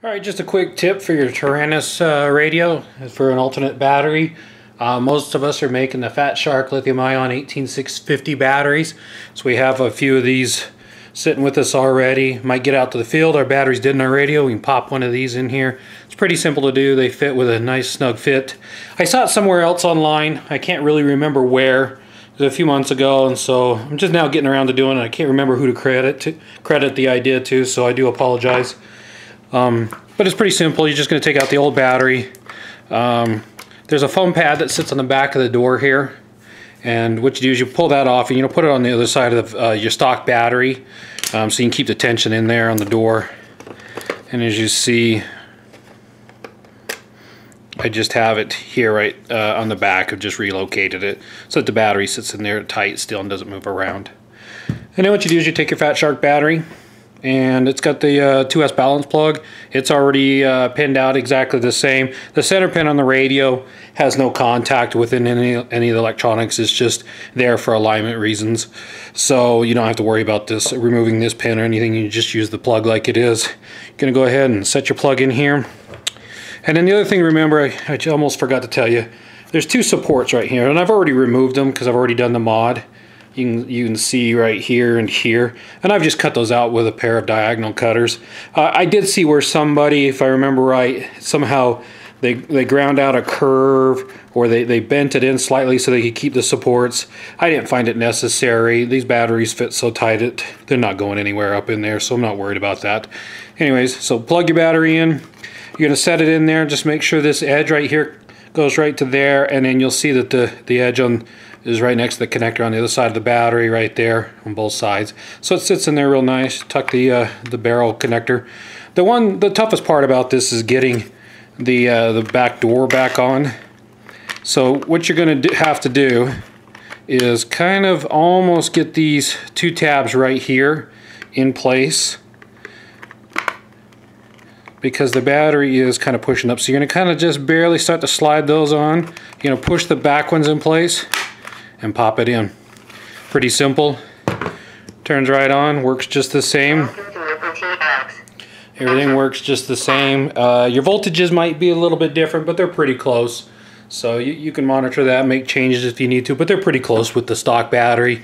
Alright, just a quick tip for your Taranis radio for an alternate battery. Most of us are making the Fat Shark Lithium Ion 18650 batteries, so we have a few of these sitting with us already. Might get out to the field, our batteries dead in our radio, we can pop one of these in here. It's pretty simple to do, they fit with a nice snug fit. I saw it somewhere else online, I can't really remember where. It was a few months ago, and so I'm just now getting around to doing it. I can't remember who to credit the idea to, so I do apologize. But it's pretty simple. You're just going to take out the old battery. There's a foam pad that sits on the back of the door here, and what you do is you pull that off and you put it on the other side of the, your stock battery, so you can keep the tension in there on the door. And as you see, I just have it here right on the back. I've just relocated it so that the battery sits in there tight still and doesn't move around. And then what you do is you take your Fat Shark battery, and it's got the 2S balance plug. It's already pinned out exactly the same. The center pin on the radio has no contact within any of the electronics. It's just there for alignment reasons. So you don't have to worry about this removing this pin or anything. You just use the plug like it is. You're gonna go ahead and set your plug in here. And then the other thing, remember, I almost forgot to tell you, there's two supports right here, and I've already removed them because I've already done the mod. You can see right here and here, and I've just cut those out with a pair of diagonal cutters. I did see where somebody, if I remember right, somehow they ground out a curve, or they bent it in slightly so they could keep the supports. I didn't find it necessary. These batteries fit so tight that they're not going anywhere up in there, so I'm not worried about that. Anyways, so plug your battery in. You're going to set it in there. Just make sure this edge right here goes right to there, and then you'll see that the edge is right next to the connector on the other side of the battery right there on both sides. So it sits in there real nice. Tuck the barrel connector. The toughest part about this is getting the back door back on. So what you're going to have to do is kind of almost get these two tabs right here in place, because the battery is kind of pushing up. So you're going to kind of just barely start to slide those on. You're going to push the back ones in place and pop it in. Pretty simple. Turns right on, works just the same. Everything works just the same. Your voltages might be a little bit different, but they're pretty close. So you can monitor that, make changes if you need to, but they're pretty close with the stock battery.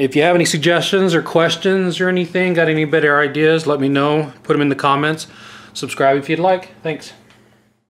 If you have any suggestions or questions or anything, got any better ideas, let me know. Put them in the comments. Subscribe if you'd like. Thanks.